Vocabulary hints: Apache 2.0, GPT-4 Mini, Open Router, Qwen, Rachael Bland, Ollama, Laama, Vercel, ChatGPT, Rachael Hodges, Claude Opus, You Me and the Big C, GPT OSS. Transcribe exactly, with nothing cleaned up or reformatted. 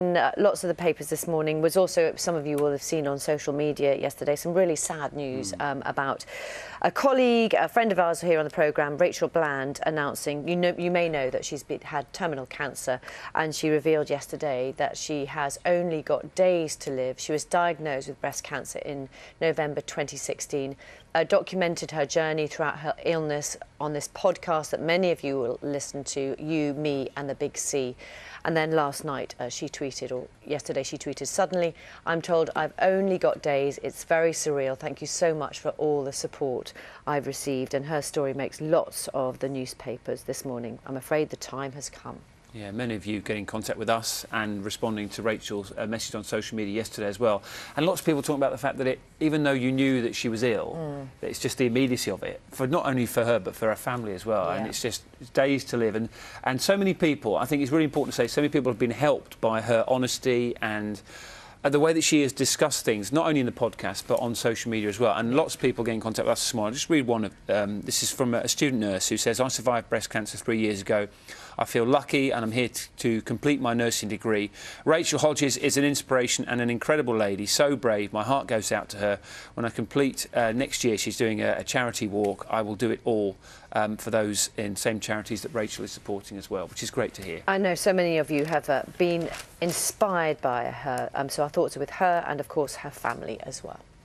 Uh, lots of the papers this morning was also, some of you will have seen on social media yesterday, some really sad news mm. um, about a colleague, a friend of ours here on the programme, Rachael Bland, announcing, you know, you may know that she's been, had terminal cancer, and she revealed yesterday that she has only got days to live. She was diagnosed with breast cancer in November twenty sixteen, uh, documented her journey throughout her illness on this podcast that many of you will listen to, You, Me and the Big C. And then last night uh, she tweeted or yesterday she tweeted, "Suddenly I'm told I've only got days. It's very surreal. Thank you so much for all the support I've received." And her story makes lots of the newspapers this morning. I'm afraid the time has come. Yeah, many of you getting in contact with us and responding to Rachael's uh, message on social media yesterday as well. And lots of people talking about the fact that it, even though you knew that she was ill, mm. that it's just the immediacy of it, for not only for her but for her family as well. Yeah. And it's just it's days to live. And, and so many people, I think it's really important to say, so many people have been helped by her honesty and Uh, the way that she has discussed things, not only in the podcast but on social media as well. And lots of people get in contact with us this morning. I'll just read one of um, this is from a student nurse who says, "I survived breast cancer three years ago. I feel lucky and I'm here to complete my nursing degree. Rachael Hodges is an inspiration and an incredible lady, so brave. My heart goes out to her. When I complete uh, next year, she's doing a, a charity walk. I will do it all um, for those in same charities that Rachael is supporting as well," which is great to hear. I know so many of you have uh, been inspired by her, um, so I thought. Thoughts with her and, of course, her family as well.